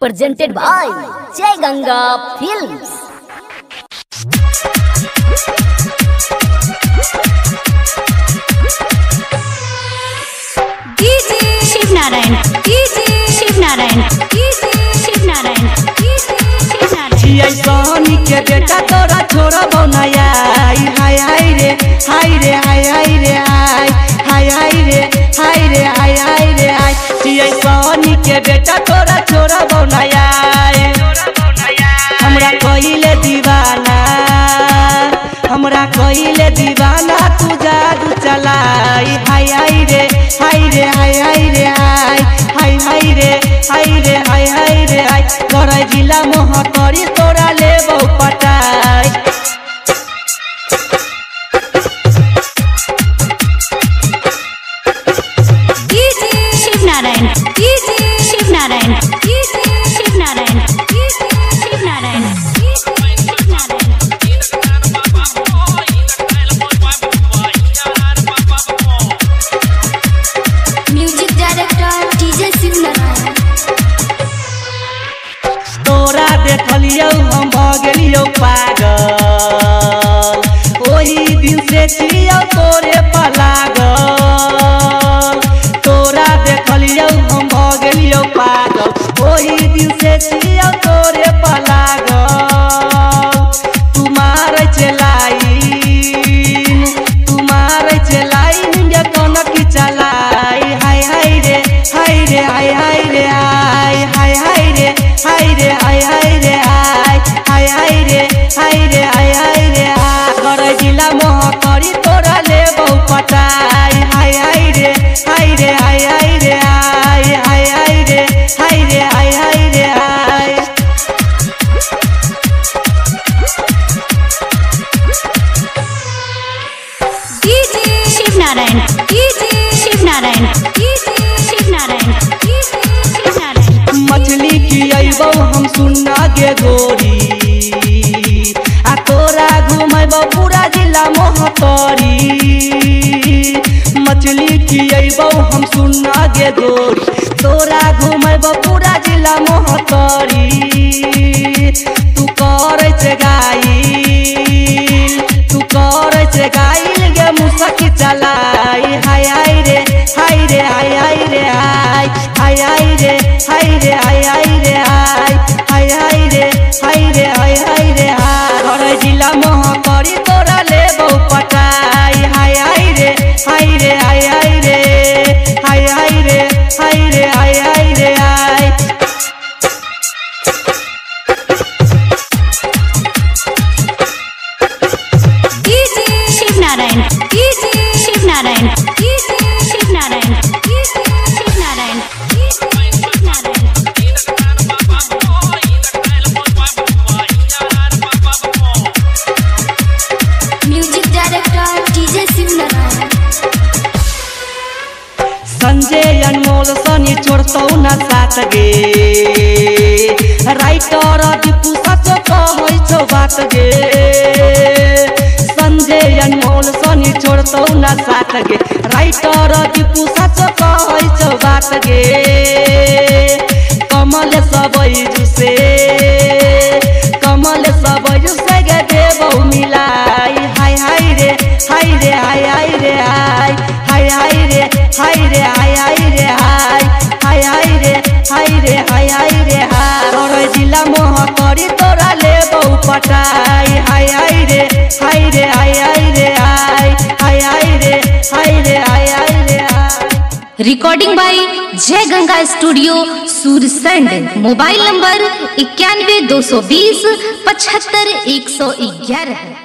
Presented by जय Ganga films. तोरा छोरा बनाया हाय हाय रे हाय रे हाय हाय रे हाय हाय हाय रे हाय रे हाय हाय रे हाय जिया सोनी के बेटा तोरा छोरा बनाया हमरा कइले दीवाना हमरा कइले दीवाना तू जादू चलाई हाय हाय रे हाय रे हाय हाय रे हाय हाय हाय रे हाय रे हाय हाय रे हाय तोरा जिला मोह करी तोरा ले हम भगलियो पागल ओही दिन से चिड़िया तोरे पलागल तोरा देखलियो हम भगलियो पागल ओही दिन से चिड़िया तोरे पलागल तुम्हार चलाई मुझे कनक चलाई हाय हाय रे हाय रे हाय हाय रे हाय हाय हाय रे हाय रे हाय हाय रे मछली की अइबो हम सुन्ना के गोरी आ तोरा घुमैबो पूरा जिला मोहतरी मछली की अइबो हम सुन्ना के गोरी तोरा घुमैबो पूरा जिला मोहतरी तू करे छे गाइल गे मुसकी चलाई हाय हाय रे हाय रे हाय हाय रे हाय हाय हाय रे हाय रे हाय हाय रे हाय हाय हाय रे हाय रे हाय हाय रे हाय घर जिला मोह करी तोरा ले बहु पटाई हाय हाय रे हाय रे हाय हाय रे हाय हाय रे हाय रे हाय हाय रे हाय संजय अनमोल सनी छोड़तौ न साथ गे राइटर दीपू सचो कहै छौ बात गे संजय अनमोल सनी छोड़तौ न साथ गे राइटर दीपू सचो कहै छौ बात गे कमल सबैजु से गे देबौ मिलाई हाय हाय रे हाय रे हाय हाय रे हाय हाय हाय रे हाय रे हाय हाय रे हाय हाय हाय रे हाय रे हाय हाय रे हाय तोरा जिला मोह करी तोरा ले बहु पटाई हाय हाय रे हाय रे हाय हाय रे हाय हाय हाय रे हाय रे हाय हाय रे हाय। रिकॉर्डिंग बाय जय Ganga studio Sursand. Mobile number 91 220 75 111।